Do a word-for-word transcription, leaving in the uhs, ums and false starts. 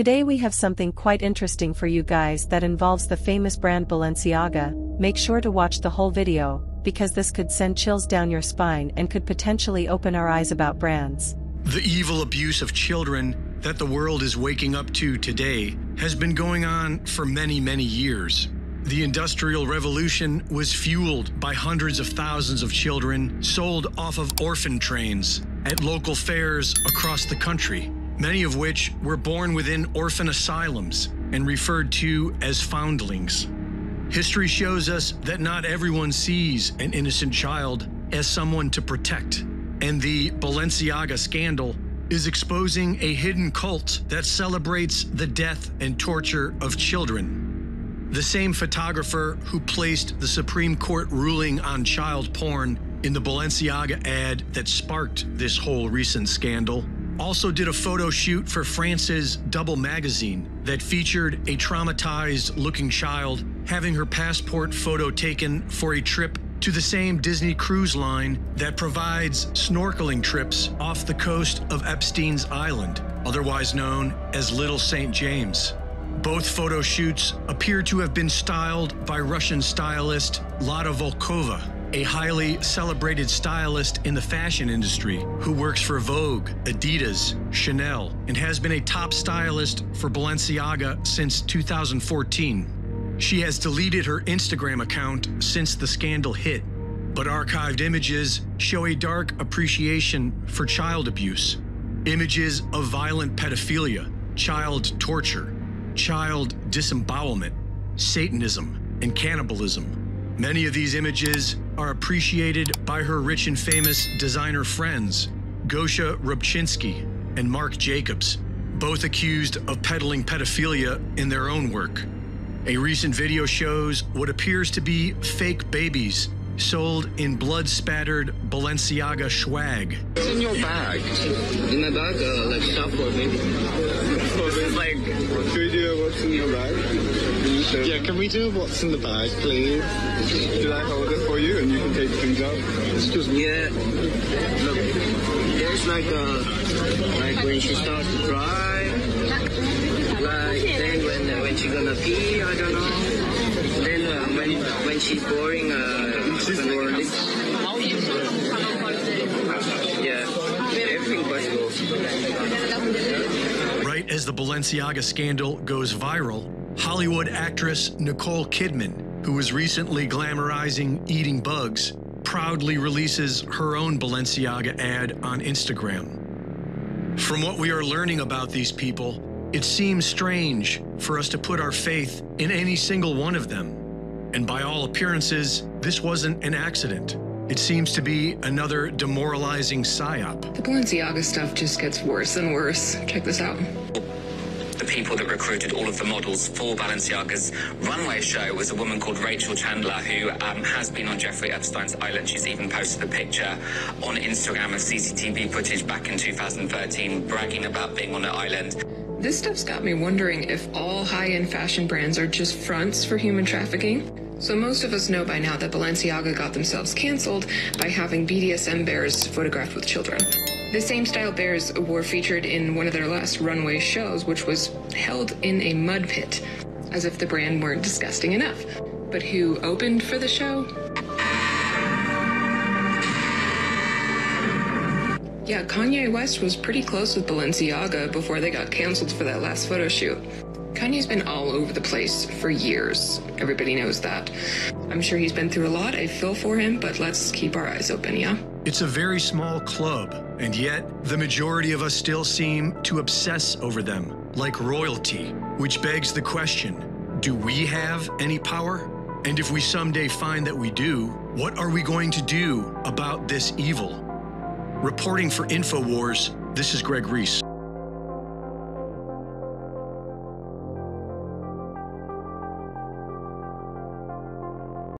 Today we have something quite interesting for you guys that involves the famous brand Balenciaga. Make sure to watch the whole video, because this could send chills down your spine and could potentially open our eyes about brands. The evil abuse of children that the world is waking up to today has been going on for many, many years. The Industrial Revolution was fueled by hundreds of thousands of children sold off of orphan trains at local fairs across the country, many of which were born within orphan asylums and referred to as foundlings. History shows us that not everyone sees an innocent child as someone to protect, and the Balenciaga scandal is exposing a hidden cult that celebrates the death and torture of children. The same photographer who placed the Supreme Court ruling on child porn in the Balenciaga ad that sparked this whole recent scandal also did a photo shoot for France's Double magazine that featured a traumatized-looking child having her passport photo taken for a trip to the same Disney cruise line that provides snorkeling trips off the coast of Epstein's Island, otherwise known as Little Saint James. Both photo shoots appear to have been styled by Russian stylist Lada Volkova, a highly celebrated stylist in the fashion industry who works for Vogue, Adidas, Chanel, and has been a top stylist for Balenciaga since two thousand fourteen. She has deleted her Instagram account since the scandal hit, but archived images show a dark appreciation for child abuse, images of violent pedophilia, child torture, child disembowelment, Satanism, and cannibalism. Many of these images are appreciated by her rich and famous designer friends, Gosha Rubchinsky and Mark Jacobs, both accused of peddling pedophilia in their own work. A recent video shows what appears to be fake babies sold in blood-spattered Balenciaga swag. What's in your bag? In the bag, uh, like stuff for baby. So it's like, can we do what's in your bag? Can you yeah, can we do what's in the bag, please? Do I hold it for you and you can take things out? Excuse me. Yeah. Look, there's like a, like when she starts to cry. Like then when, when she's gonna pee, I don't know. Then uh, when when she's boring, uh, she's boring. Yeah, everything possible. Right as the Balenciaga scandal goes viral, Hollywood actress Nicole Kidman, who was recently glamorizing eating bugs, proudly releases her own Balenciaga ad on Instagram. From what we are learning about these people, it seems strange for us to put our faith in any single one of them. And by all appearances, this wasn't an accident. It seems to be another demoralizing psyop. The Balenciaga stuff just gets worse and worse. Check this out. The people that recruited all of the models for Balenciaga's runway show was a woman called Rachel Chandler, who um, has been on Jeffrey Epstein's Island. She's even posted a picture on Instagram of C C T V footage back in two thousand thirteen, bragging about being on an island. This stuff's got me wondering if all high-end fashion brands are just fronts for human trafficking. So most of us know by now that Balenciaga got themselves canceled by having B D S M bears photographed with children. The same style bears were featured in one of their last runway shows, which was held in a mud pit, as if the brand weren't disgusting enough. But who opened for the show? Yeah, Kanye West was pretty close with Balenciaga before they got canceled for that last photo shoot. Kanye's been all over the place for years. Everybody knows that. I'm sure he's been through a lot. I feel for him, but let's keep our eyes open, yeah? It's a very small club, and yet the majority of us still seem to obsess over them, like royalty, which begs the question, do we have any power? And if we someday find that we do, what are we going to do about this evil? Reporting for InfoWars, this is Greg Reese.